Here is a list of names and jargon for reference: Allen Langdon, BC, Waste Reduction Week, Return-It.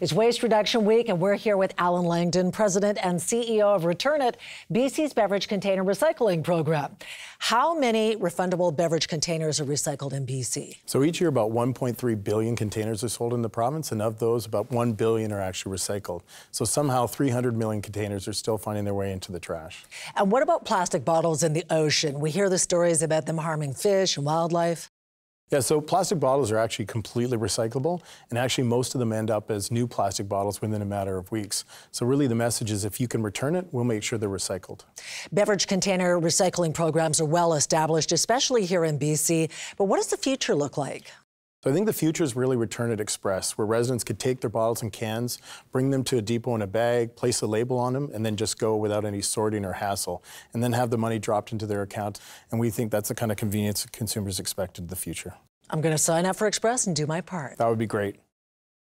It's Waste Reduction Week, and we're here with Allen Langdon, President and CEO of Return-It, BC's beverage container recycling program. How many refundable beverage containers are recycled in BC? So each year, about 1.3 billion containers are sold in the province, and of those, about 1 billion are actually recycled. So somehow 300 million containers are still finding their way into the trash. And what about plastic bottles in the ocean? We hear the stories about them harming fish and wildlife. Yeah, so plastic bottles are actually completely recyclable, and actually most of them end up as new plastic bottles within a matter of weeks. So really the message is, if you can return it, we'll make sure they're recycled. Beverage container recycling programs are well established, especially here in BC, but what does the future look like? So I think the future is really Return-It Express, where residents could take their bottles and cans, bring them to a depot in a bag, place a label on them, and then just go without any sorting or hassle, and then have the money dropped into their account. And we think that's the kind of convenience consumers expect in the future. I'm going to sign up for Express and do my part. That would be great.